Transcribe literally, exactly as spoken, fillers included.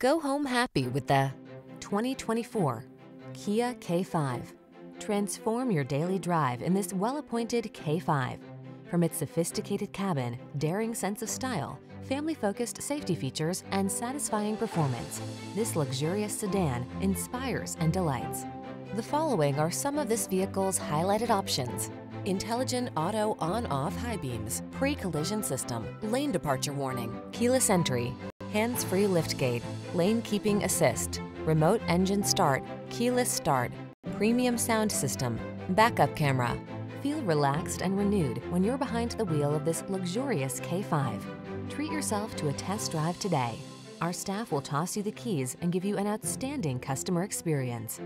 Go home happy with the twenty twenty-four Kia K five. Transform your daily drive in this well-appointed K five. From its sophisticated cabin, daring sense of style, family-focused safety features, and satisfying performance, this luxurious sedan inspires and delights. The following are some of this vehicle's highlighted options: intelligent auto on-off high beams, pre-collision system, lane departure warning, keyless entry, hands-free liftgate, lane keeping assist, remote engine start, keyless start, premium sound system, backup camera. Feel relaxed and renewed when you're behind the wheel of this luxurious K five. Treat yourself to a test drive today. Our staff will toss you the keys and give you an outstanding customer experience.